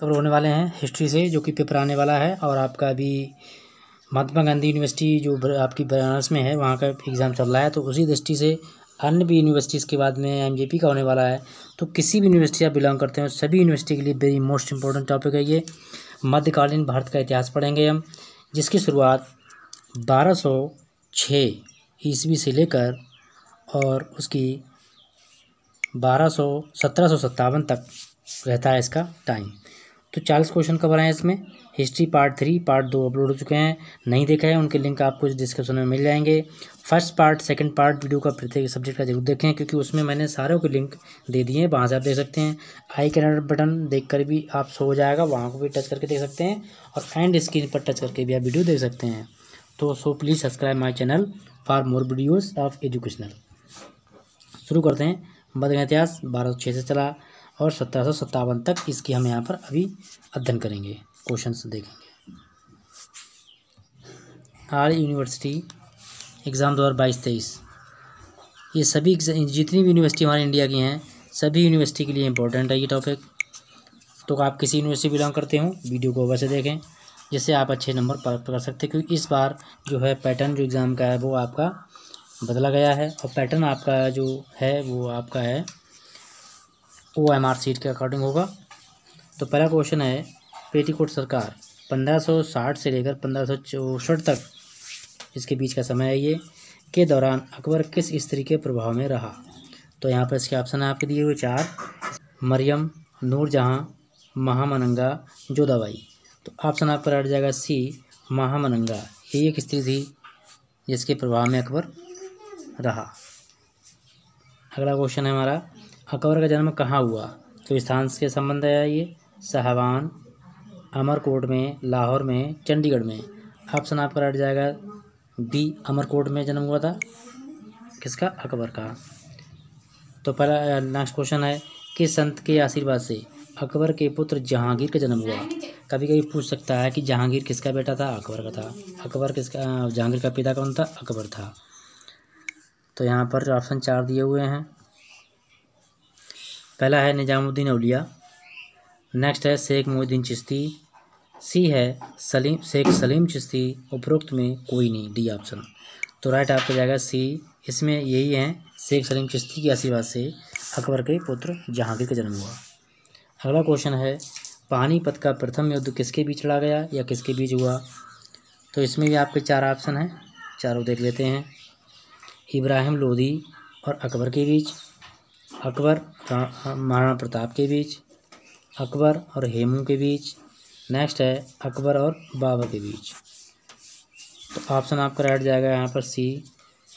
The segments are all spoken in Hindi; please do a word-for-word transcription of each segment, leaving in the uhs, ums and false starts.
कवर होने वाले हैं हिस्ट्री से, जो कि पेपर आने वाला है। और आपका अभी महात्मा गांधी यूनिवर्सिटी जो आपकी बनारस में है, वहाँ का एग्ज़ाम चल रहा है, तो उसी दृष्टि से अन्य भी यूनिवर्सिटीज़ के बाद में एमजेपी का होने वाला है। तो किसी भी यूनिवर्सिटी आप बिलोंग करते हैं, सभी यूनिवर्सिटी के लिए वेरी मोस्ट इंपॉर्टेंट टॉपिक है ये। मध्यकालीन भारत का इतिहास पढ़ेंगे हम, जिसकी शुरुआत बारह सौ छः ईस्वी से लेकर और उसकी बारह सौ सत्रह सौ सत्तावन तक रहता है इसका टाइम। तो चालीस क्वेश्चन कवर हैं इसमें। हिस्ट्री पार्ट थ्री पार्ट दो अपलोड हो चुके हैं, नहीं देखा है उनके लिंक आपको डिस्क्रिप्शन में मिल जाएंगे। First part second part video का प्रत्येक सब्जेक्ट का जरूर देखें, क्योंकि उसमें मैंने सारों के लिंक दे दिए हैं, वहाँ से आप देख सकते हैं। आई कैलेंडर बटन देखकर भी आप सो जाएगा, वहाँ को भी टच करके देख सकते हैं, और एंड स्क्रीन पर टच करके भी आप वीडियो देख सकते हैं। तो so please subscribe my channel for more videos of educational. शुरू करते हैं। मध्य का इतिहास बारह सौ छः से चला और सत्रह सौ सत्तावन तक इसकी हम यहाँ पर अभी अध्ययन करेंगे, क्वेश्चंस देखेंगे। आर यूनिवर्सिटी एग्ज़ाम दो हज़ार बाईस तेईस ये सभी जितनी भी यूनिवर्सिटी हमारे इंडिया की हैं, सभी यूनिवर्सिटी के लिए इम्पोर्टेंट है ये टॉपिक। तो आप किसी यूनिवर्सिटी बिलोंग करते हो, वीडियो को वैसे देखें, जिससे आप अच्छे नंबर प्राप्त कर सकते हैं, क्योंकि इस बार जो है पैटर्न जो एग्ज़ाम का है वो आपका बदला गया है। और पैटर्न आपका जो है वो आपका है ओ एम आर सीट के अकॉर्डिंग होगा। तो पहला क्वेश्चन है, पेटीकोट सरकार पंद्रह सौ साठ से लेकर पंद्रह सौ चौसठ तक इसके बीच का समय है ये, के दौरान अकबर किस स्त्री के प्रभाव में रहा। तो यहाँ पर इसके ऑप्शन है आपके दिए हुए चार, मरियम, नूरजहाँ, महामनंगा, जोधाबाई। तो ऑप्शन आपका राइट जाएगा सी, महामनंगा। ये एक स्त्री थी जिसके प्रभाव में अकबर रहा। अगला क्वेश्चन है हमारा, अकबर का जन्म कहाँ हुआ। तो स्थान के संबंध है ये, साहवान, अमरकोट में, लाहौर में, चंडीगढ़ में। ऑप्शन आपका राइट जाएगा बी, अमरकोट में जन्म हुआ था किसका, अकबर का। तो पहला नेक्स्ट क्वेश्चन है, किस संत के आशीर्वाद से अकबर के पुत्र जहांगीर का जन्म हुआ। कभी कभी पूछ सकता है कि जहांगीर किसका बेटा था, अकबर का था। अकबर किसका, जहांगीर का पिता कौन था, अकबर था। तो यहाँ पर ऑप्शन चार दिए हुए हैं। पहला है निजामुद्दीन औलिया, नेक्स्ट है शेख मोहद्दीन चिश्ती, सी है सलीम शेख सलीम चिश्ती, उपरोक्त में कोई नहीं, डी ऑप्शन। तो राइट आपको जाएगा सी, इसमें यही है, शेख सलीम चिश्ती के आशीर्वाद से अकबर के पुत्र जहांगीर का जन्म हुआ। अगला क्वेश्चन है, पानीपत का प्रथम युद्ध किसके बीच लड़ा गया या किसके बीच हुआ। तो इसमें भी आपके चार ऑप्शन हैं, चारों देख लेते हैं। इब्राहिम लोधी और अकबर के बीच, अकबर महाराणा प्रताप के बीच, अकबर और हेमू के बीच, नेक्स्ट है अकबर और बाबर के बीच। तो ऑप्शन आपका राइट जाएगा यहाँ पर सी।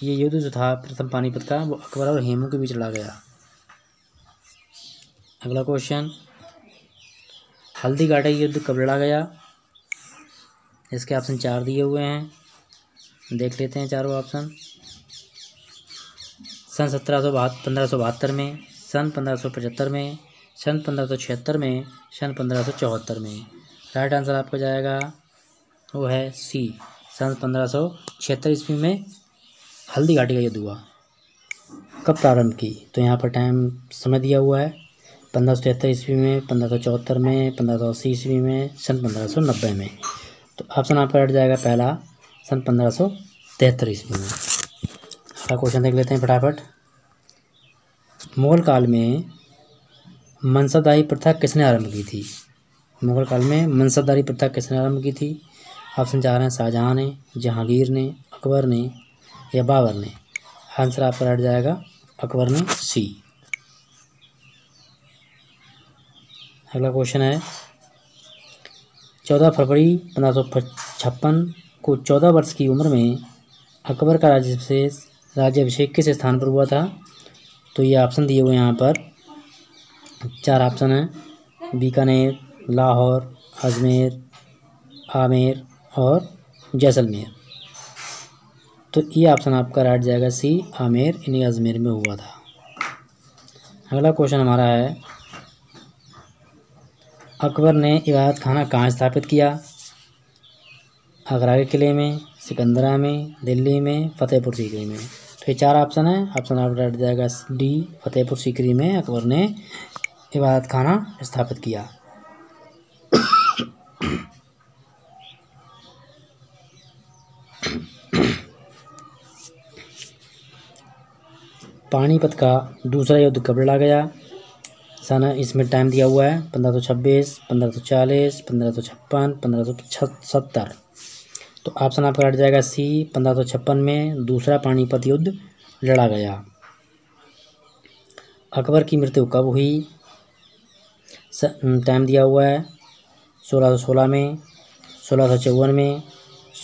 ये युद्ध जो था प्रथम पानीपत का, वो अकबर और हेमू के बीच लड़ा गया। अगला क्वेश्चन, हल्दीघाटी युद्ध कब लड़ा गया। इसके ऑप्शन चार दिए हुए हैं, देख लेते हैं चारों ऑप्शन। सन सत्रह सौ बहत्तर पंद्रह सौ बहत्तर में, सन पंद्रह सौ पचहत्तर में, सन पंद्रह सौ छिहत्तर में, सन पंद्रह सौ चौहत्तर में। राइट आंसर आपका जाएगा वो है सी, सन पंद्रह सौ छिहत्तर ईस्वी में हल्दीघाटी का युद्ध हुआ। कब प्रारंभ की, तो यहाँ पर टाइम समय दिया हुआ है, पंद्रह सौ तिहत्तर ईस्वी में, पंद्रह सौ चौहत्तर में, पंद्रह सौ अस्सी ईस्वी में, सन पंद्रह सौ नब्बे में। तो ऑप्शन आपका राइट जाएगा पहला, सन पंद्रह सौ तिहत्तर ईस्वी में। क्वेश्चन देख लेते हैं फटाफट, मुगल काल में मनसबदारी प्रथा किसने आरंभ की थी। मुगल काल में मनसबदारी प्रथा किसने आरंभ की थी। ऑप्शन चार हैं, शाहजहाँ ने, जहांगीर ने, अकबर ने या बाबर ने। आंसर आपका राइट जाएगा अकबर ने, सी। अगला क्वेश्चन है, चौदह फरवरी पंद्रह सौ छप्पन को चौदह वर्ष की उम्र में अकबर का राज्याभिषेक राज्याभिषेक किस स्थान पर हुआ था। तो ये ऑप्शन दिए हुए यहाँ पर, चार ऑप्शन हैं, बीकानेर, लाहौर, अजमेर, आमेर और जैसलमेर। तो ये ऑप्शन आपका राइट जाएगा सी, आमेर यानी अजमेर में हुआ था। अगला क्वेश्चन हमारा है, अकबर ने इबादत खाना कहाँ स्थापित किया। आगरा के किले में, सिकंदरा में, दिल्ली में, फतेहपुर सीकरी में। तो ये चार ऑप्शन है, ऑप्शन आप राइट जाएगा डी, फतेहपुर सीकरी में अकबर ने इबादत खाना स्थापित किया। पानीपत का दूसरा युद्ध कब लड़ा गया? साना इसमें टाइम दिया हुआ है पंद्रह सौ छब्बीस, पंद्रह सौ चालीस, पंद्रह सौ छप्पन, पंद्रह सौ सत्तर। तो ऑप्शन आपका कट जाएगा सी, पंद्रह सौ छप्पन में दूसरा पानीपत युद्ध लड़ा गया। अकबर की मृत्यु कब हुई? टाइम दिया हुआ है सोलह सौ सोलह में, सोलह सौ चौवन में,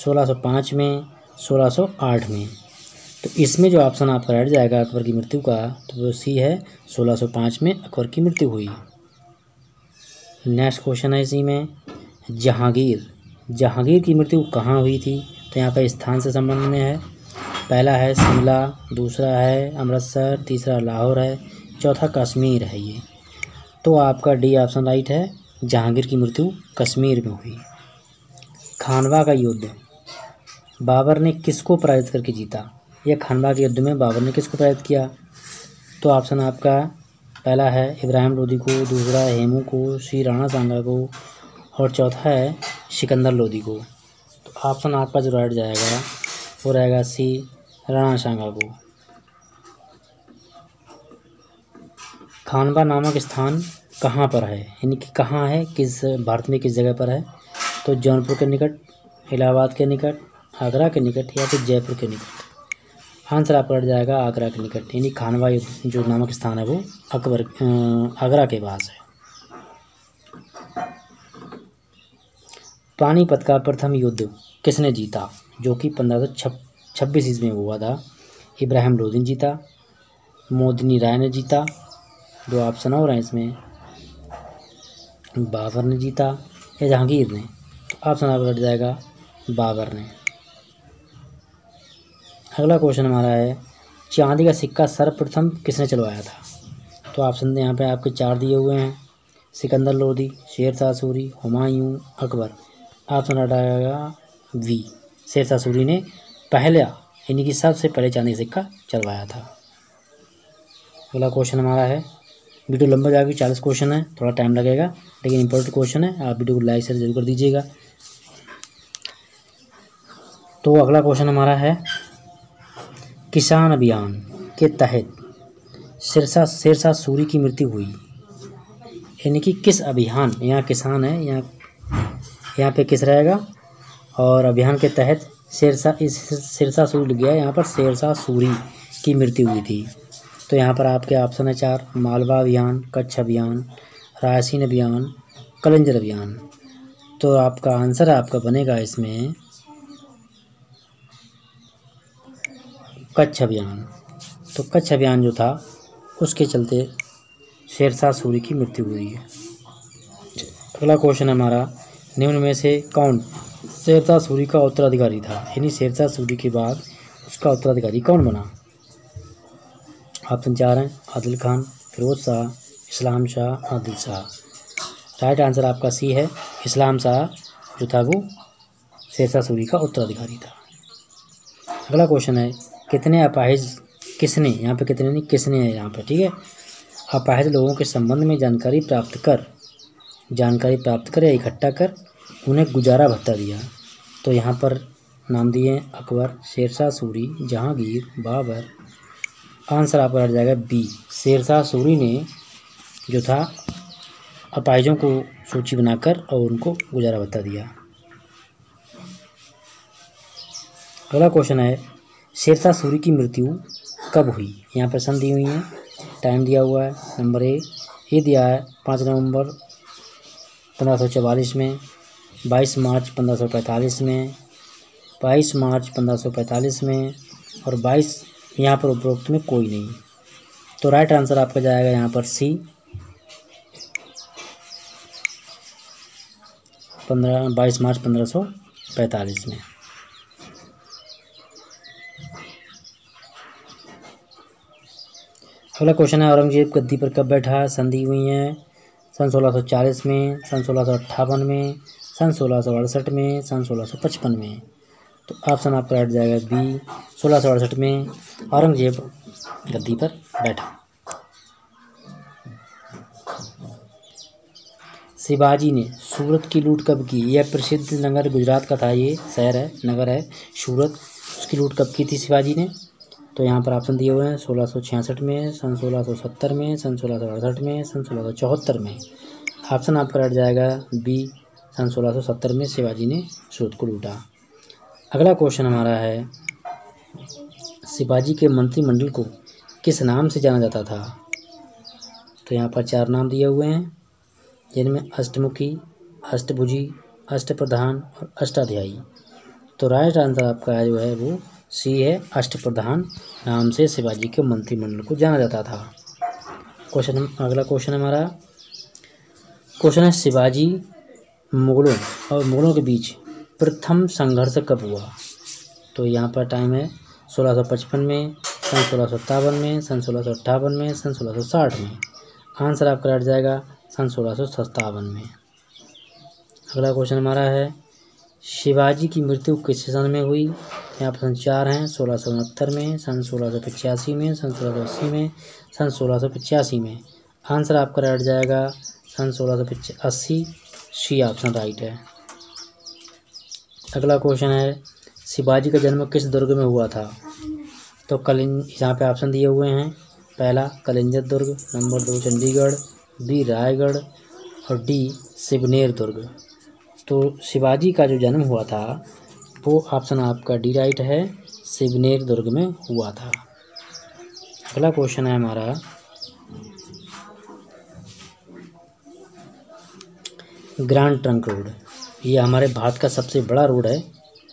सोलह सौ पाँच में, सोलह सौ आठ में। तो इसमें जो ऑप्शन आपका राइट जाएगा अकबर की मृत्यु का, तो वो सी है, सोलह सौ पाँच में अकबर की मृत्यु हुई। नेक्स्ट क्वेश्चन है इसी में, जहांगीर जहांगीर की मृत्यु कहाँ हुई थी? तो यहाँ पर स्थान से संबंध में है। पहला है शिमला, दूसरा है अमृतसर, तीसरा लाहौर है, चौथा कश्मीर है ये। तो आपका डी ऑप्शन राइट है, जहांगीर की मृत्यु कश्मीर में हुई। खानवा का युद्ध बाबर ने किसको पराजित करके जीता? यह खानवा के युद्ध में बाबर ने किसको पराजित किया? तो ऑप्शन आपका पहला है इब्राहिम लोदी को, दूसरा हेमू को, श्री राणा सांगा को, और चौथा है सिकंदर लोदी को। तो ऑप्शन आपका जो राइट जाएगा वो रहेगा सी, राणा सांगा को। खानवा नामक स्थान कहाँ पर है, यानी कि कहाँ है, किस भारत में किस जगह पर है? तो जौनपुर के निकट, इलाहाबाद के निकट, आगरा के निकट, या फिर जयपुर के निकट। आंसर आपका कट जाएगा आगरा के निकट, यानी खानवा जो नामक स्थान है वो अकबर आगरा के पास है। पानीपत का प्रथम युद्ध किसने जीता, जो कि पंद्रह सौ छब्बीस ईस्वी में हुआ था? इब्राहिम लोदी ने जीता, मोदिनी राय ने जीता, दो ऑप्शन और हैं इसमें, बाबर ने जीता या जहांगीर ने। ऑप्शन आपका कट जाएगा बाबर ने। अगला क्वेश्चन हमारा है, चांदी का सिक्का सर्वप्रथम किसने चलवाया था? तो ऑप्शन यहाँ पे आपके चार दिए हुए हैं, सिकंदर लोदी, शेरशाह सूरी, हुमायूं, अकबर। ऑप्शन हटाएगा वी, शेरशाह सूरी ने पहला यानी कि सबसे पहले चांदी का सिक्का चलवाया था। अगला क्वेश्चन हमारा है, वीडियो लंबा जाएगी, चालीस क्वेश्चन है, थोड़ा टाइम लगेगा, लेकिन इंपॉर्टेंट क्वेश्चन है, आप वीडियो को लाइक शेयर जरूर कर दीजिएगा। तो अगला क्वेश्चन हमारा है, किसान अभियान के तहत शेरशाह शेरशाह सूरी की मृत्यु हुई, यानी कि किस अभियान, यहाँ किसान है, यहाँ यहाँ पे किस रहेगा, और अभियान के तहत शेरशाह इस शेरशाह सूरी लिख गया है, यहाँ पर शेरशाह सूरी की मृत्यु हुई थी। तो यहाँ पर आपके ऑप्शन है चार, मालवा अभियान, कच्छ अभियान, रायसीन अभियान, कलंजर अभियान। तो आपका आंसर आपका बनेगा इसमें कच्छ अभियान। तो कच्छ अभियान जो था उसके चलते शेरशाह सूरी की मृत्यु हुई है। अगला क्वेश्चन हमारा, निम्न में से कौन शेरशाह सूरी का उत्तराधिकारी था, यानी शेरशाह सूरी के बाद उसका उत्तराधिकारी कौन बना? ऑप्शन चार हैं, आदिल खान, फिरोज शाह, इस्लाम शाह, आदिल शाह। राइट आंसर आपका सी है, इस्लाम शाह जो था वो शेरशाह सूरी का उत्तराधिकारी था। अगला क्वेश्चन है, कितने अपाहिज किसने, यहाँ पे कितने नहीं किसने है यहाँ पे, ठीक है, अपाहिज लोगों के संबंध में जानकारी प्राप्त कर जानकारी प्राप्त कर या इकट्ठा कर उन्हें गुजारा भत्ता दिया। तो यहाँ पर नाम दिए हैं अकबर, शेरशाह सूरी, जहांगीर, बाबर। आंसर आपका हट जाएगा बी, शेरशाह सूरी ने जो था अपाहिजों को सूची बनाकर और उनको गुजारा भत्ता दिया। अगला क्वेश्चन है, शेरशाह सूरी की मृत्यु कब हुई? यहाँ पर सन दी हुई है, टाइम दिया हुआ है, नंबर ए ये दिया है पाँच नवंबर पंद्रह सौ चवालीस में, बाईस मार्च पंद्रह सौ पैंतालीस में, बाईस मार्च पंद्रह सौ पैंतालीस में, और बाईस यहाँ पर उपरोक्त में कोई नहीं। तो राइट आंसर आपका जाएगा यहाँ पर सी, पंद्रह बाईस मार्च पंद्रह सौ पैंतालीस में। अगला क्वेश्चन है, औरंगजेब गद्दी पर कब बैठा? सन दी हुई हैं, सन सोलह सौ चालीस में, सन सोलह सौ अट्ठावन में, सन सोलह सौ अड़सठ में, सन सोलह सौ पचपन में। तो ऑप्शन आपका राइट जाएगा बी, सोलह सौ अड़सठ में औरंगजेब गद्दी पर बैठा। शिवाजी ने सूरत की लूट कब की? यह प्रसिद्ध नगर गुजरात का था, ये शहर है, नगर है सूरत, उसकी लूट कब की थी शिवाजी ने? तो यहाँ पर ऑप्शन दिए हुए हैं सोलह सौ छियासठ में, सन सोलह सौ सत्तर में, सन सोलह सौ अड़सठ में, सन सोलह सौ चौहत्तर में। ऑप्शन आपका हट जाएगा बी, सन सोलह सौ सत्तर में शिवाजी ने सूरत को लूटा। अगला क्वेश्चन हमारा है शिवाजी के मंत्रिमंडल को किस नाम से जाना जाता था? तो यहाँ पर चार नाम दिए हुए हैं जिनमें अष्टमुखी, अष्टभुजी, अष्टप्रधान और अष्टाध्यायी। तो राइट आंसर आपका जो है वो सी है, अष्टप्रधान नाम से शिवाजी के मंत्रिमंडल को जाना जाता था। क्वेश्चन अगला क्वेश्चन हमारा क्वेश्चन है शिवाजी मुगलों और मुगलों के बीच प्रथम संघर्ष कब हुआ? तो यहाँ पर टाइम है सोलह सौ पचपन में, सन सोलह सौ सत्तावन में, सन सोलह सौ अट्ठावन में, सन सोलह सौ साठ में। आंसर आपका हट जाएगा सन सोलह सौ सत्तावन में। अगला क्वेश्चन हमारा है शिवाजी की मृत्यु किस सन में हुई? यहाँ पर चार हैं सोलह सौ उनहत्तर में, सन सोलह सौ पचासी में, सन सोलह सौ अस्सी में, सन सोलह सौ पचासी में। आंसर आपका राइट जाएगा सन सोलह सौ अस्सी, सी ऑप्शन राइट है। अगला क्वेश्चन है शिवाजी का जन्म किस दुर्ग में हुआ था? तो कलिं यहाँ पे ऑप्शन दिए हुए हैं, पहला कलिंजर दुर्ग, नंबर दो चंडीगढ़, बी रायगढ़ और डी शिवनेर दुर्ग। तो शिवाजी का जो जन्म हुआ था वो ऑप्शन आपका डी राइट है, शिवनेर दुर्ग में हुआ था। अगला क्वेश्चन है हमारा ग्रांड ट्रंक रोड, ये हमारे भारत का सबसे बड़ा रोड है।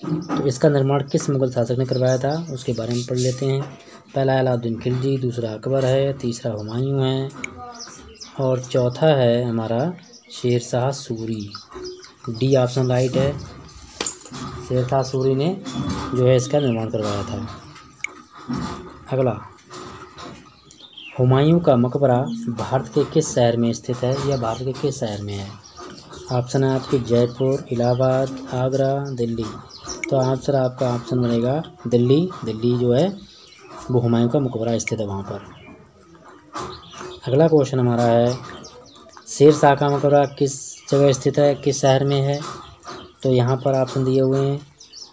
तो इसका निर्माण किस मुगल शासक ने करवाया था उसके बारे में पढ़ लेते हैं। पहला अलाउद्दीन खिलजी, दूसरा अकबर है, तीसरा हुमायूं है और चौथा है हमारा Sher Shah Suri. D option right है, शेरशाह सूरी ने जो है इसका निर्माण करवाया था। अगला हुमायूं का मकबरा भारत के किस शहर में स्थित है या भारत के किस शहर में है? ऑप्शन है आपके जयपुर, इलाहाबाद, आगरा, दिल्ली। तो आंसर आपका ऑप्शन बनेगा दिल्ली। दिल्ली जो है वो हुमायूं का मकबरा स्थित है वहाँ पर। अगला क्वेश्चन हमारा है शेरशाह का मकबरा किस जगह स्थित है, किस शहर में है? तो यहाँ पर ऑप्शन दिए हुए हैं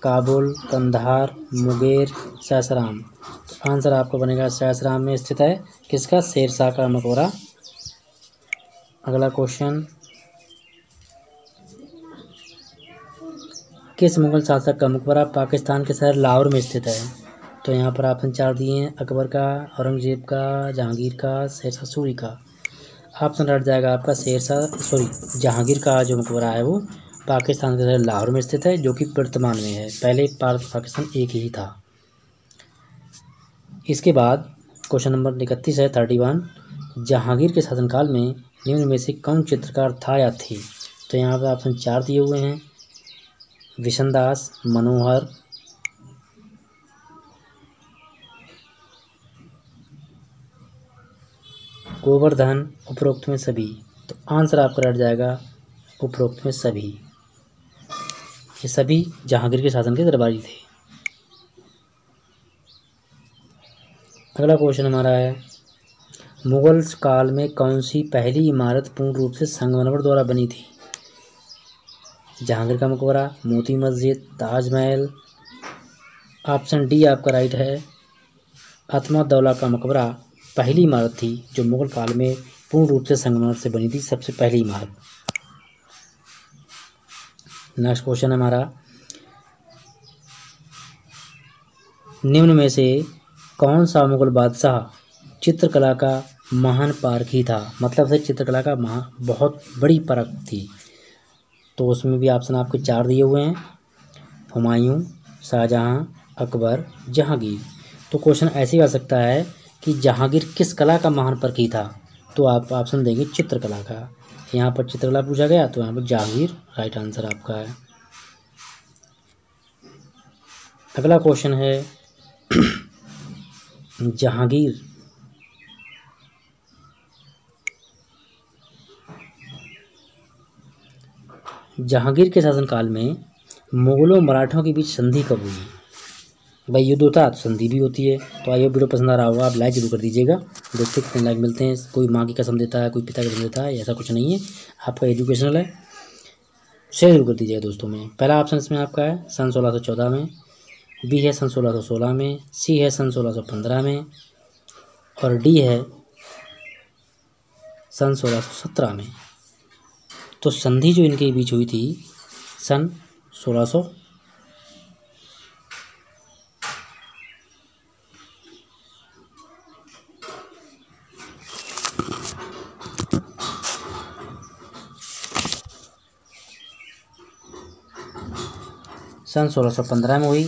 काबुल, कंधार, मुगेर, सहसराम। तो आंसर आपको बनेगा सहसराम में स्थित है किसका, शेरशाह का मकबरा। अगला क्वेश्चन किस मुगल शासक का मकबरा पाकिस्तान के शहर लाहौर में स्थित है? तो यहाँ पर ऑप्शन चार दिए हैं, अकबर का, औरंगजेब का, जहांगीर का, शेरशाह सूरी का। ऑप्शन हट जाएगा आपका शेरशाह सॉरी जहांगीर का जो मकबरा है वो पाकिस्तान के शहर लाहौर में स्थित है जो कि वर्तमान में है, पहले भारत पाकिस्तान एक ही था। इसके बाद क्वेश्चन नंबर इकतीस है थर्टी वन, जहांगीर के शासनकाल में निम्न में से कौन चित्रकार था या थी? तो यहाँ पर ऑप्शन चार दिए हुए हैं, विशनदास, मनोहर गोवर्धन, उपरोक्त में सभी। तो आंसर आपका हट जाएगा उपरोक्त में सभी। ये सभी जहांगीर के शासन के दरबारी थे। अगला क्वेश्चन हमारा है मुगल काल में कौन सी पहली इमारत पूर्ण रूप से संगमरमर द्वारा बनी थी? जहांगीर का मकबरा, मोती मस्जिद, ताजमहल। ऑप्शन डी आपका राइट है, आत्मा दौला का मकबरा पहली इमारत थी जो मुगल काल में पूर्ण रूप से संगमरमर से बनी थी, सबसे पहली इमारत। नेक्स्ट क्वेश्चन हमारा निम्न में से कौन सा मुगल बादशाह चित्रकला का महान पारखी था, मतलब से चित्रकला का महा बहुत बड़ी परख थी? तो उसमें भी ऑप्शन आपके चार दिए हुए हैं, हुमायूं, शाहजहां, अकबर, जहांगीर। तो क्वेश्चन ऐसे ही आ सकता है कि जहांगीर किस कला का महान परखी था, तो आप ऑप्शन देंगे चित्रकला का। यहाँ पर चित्रकला पूछा गया तो यहाँ पर जहांगीर राइट आंसर आपका है। अगला क्वेश्चन है जहांगीर जहांगीर के शासनकाल में मुगलों मराठों के बीच संधि कब हुई? भाई युद्ध होता तो संधि भी होती है। तो आइए वीडियो पसंद आ रहा होगा, आप लाइक जरूर कर दीजिएगा। देखते कितने लाइक मिलते हैं। कोई माँ की कसम देता है, कोई पिता की कसम देता है, ऐसा कुछ नहीं है। आपका एजुकेशनल है, शेयर जरूर कर दीजिएगा दोस्तों में। पहला ऑप्शन इसमें आपका है सन सोलह सौ चौदह में, बी है सन सोलह सौ सोलह में, सी है सन सोलह सौ पंद्रह में और डी है सन सोलह सौ सत्रह में। तो संधि जो इनके बीच हुई थी सन सोलह सौ सन सोलह सौ पंद्रह में हुई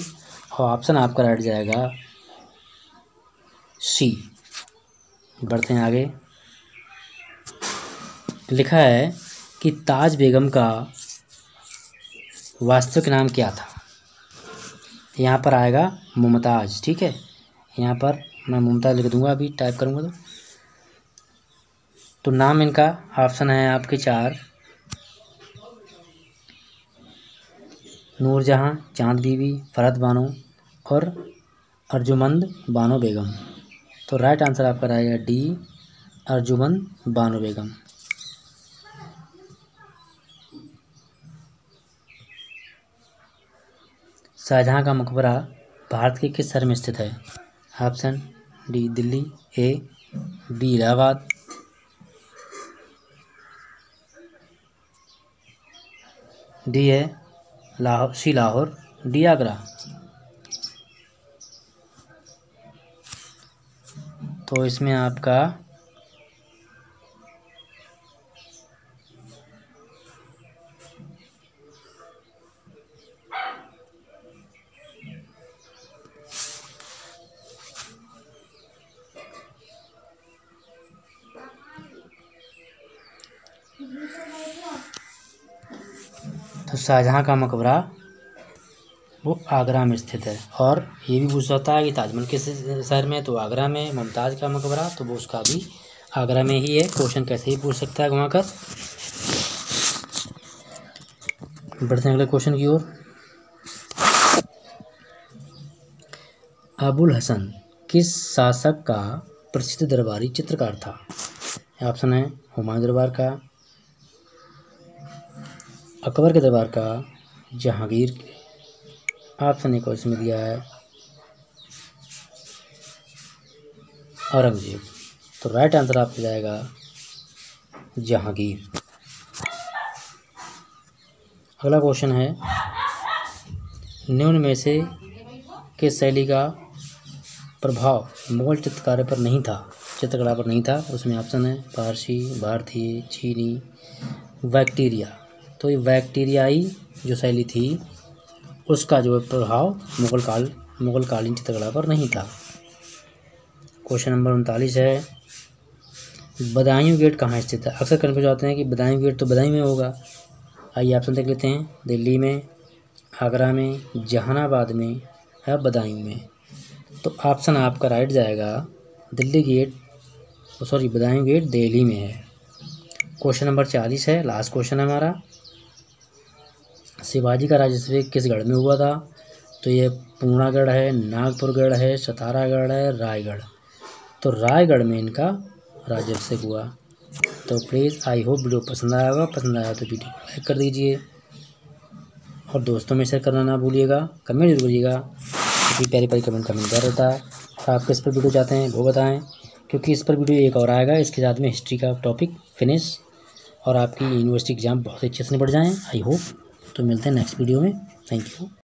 और ऑप्शन आपका राइट जाएगा सी। बढ़ते हैं आगे। लिखा है कि ताज बेगम का वास्तविक नाम क्या था। यहाँ पर आएगा मुमताज, ठीक है। यहाँ पर मैं मुमताज लिख दूंगा, अभी टाइप करूँगा तो तो नाम इनका ऑप्शन है आपके चार, नूरजहाँ, चाँद बीवी, फरहत बानो और अर्जुमंद बानो बेगम। तो राइट आंसर आपका रहेगा डी, अर्जुमंद बानो बेगम। शाहजहाँ का मकबरा भारत के किस शहर में स्थित है। Option D Delhi, A B Allahabad D है लाहौर, सी लाहौर डी आगरा। तो इसमें आपका तो शाहजहाँ का मकबरा वो आगरा में स्थित है। और ये भी पूछ सकता है कि ताजमहल किस शहर में, तो आगरा में। मुमताज़ का मकबरा तो वो उसका भी आगरा में ही है। क्वेश्चन कैसे ही पूछ सकता है वहाँ का। बढ़ते हैं अगले क्वेश्चन की ओर। अबुल हसन किस शासक का प्रसिद्ध दरबारी चित्रकार था। ऑप्शन है हुमायूं दरबार का, अकबर के दरबार का, जहांगीर। ऑप्शन एक और इसमें दिया है औरंगजेब। तो राइट आंसर आपको जाएगा जहांगीर। अगला क्वेश्चन है निम्न में से किस शैली का प्रभाव मुगल चित्रकारी पर नहीं था, चित्रकला पर नहीं था। उसमें ऑप्शन है फारसी, भारतीय, चीनी, बैक्टीरिया। तो ये बैक्टीरियाई जो शैली थी उसका जो प्रभाव मुगल काल मुगल कालीन चित्रकला पर नहीं था। क्वेश्चन नंबर उनतालीस है बदायूँ गेट कहाँ स्थित है। अक्सर कन्फ्यूज होते हैं कि बदायूँ गेट तो बदायूँ में होगा। आइए ऑप्शन देख लेते हैं, दिल्ली में, आगरा में, जहानाबाद में या बदायूँ में। तो ऑप्शन आपका राइट जाएगा Delhi gate, sorry Badaun gate Delhi में है। क्वेश्चन नंबर चालीस है, लास्ट क्वेश्चन है हमारा, शिवाजी का राज्याभिषेक किस गढ़ में हुआ था। तो ये पूर्णागढ़ है, नागपुरगढ़ है, सतारागढ़ है, रायगढ़। तो रायगढ़ में इनका राज्याभिषेक हुआ। तो प्लीज़ आई होप वीडियो पसंद आया होगा। पसंद आया तो वीडियो को लाइक कर दीजिए और दोस्तों में शेयर करना ना भूलिएगा। कमेंट जरूर करिएगा, क्योंकि प्यारी प्यारी कमेंट का मिलता रहता है। और आप किस पर वीडियो चाहते हैं वो बताएँ, क्योंकि इस पर वीडियो एक और आएगा। इसके साथ में हिस्ट्री का टॉपिक फिनिश और आपकी यूनिवर्सिटी एग्ज़ाम बहुत अच्छे से निपट जाएँ आई होप। तो मिलते हैं नेक्स्ट वीडियो में। Thank you.